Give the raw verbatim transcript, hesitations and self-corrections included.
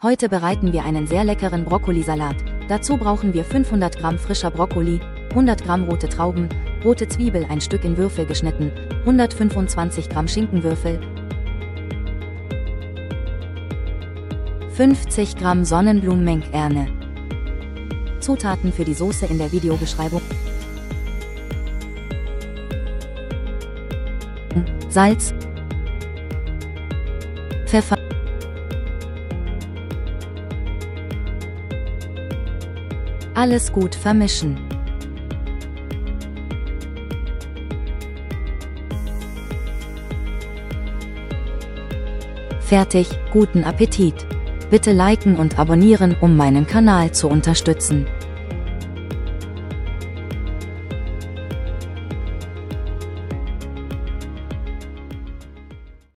Heute bereiten wir einen sehr leckeren Brokkolisalat. Dazu brauchen wir fünfhundert Gramm frischer Brokkoli, hundert Gramm rote Trauben, rote Zwiebel ein Stück in Würfel geschnitten, hundertfünfundzwanzig Gramm Schinkenwürfel, fünfzig Gramm Sonnenblumenmenkerne. Zutaten für die Soße in der Videobeschreibung. Salz, Pfeffer, alles gut vermischen. Fertig, guten Appetit! Bitte liken und abonnieren, um meinen Kanal zu unterstützen.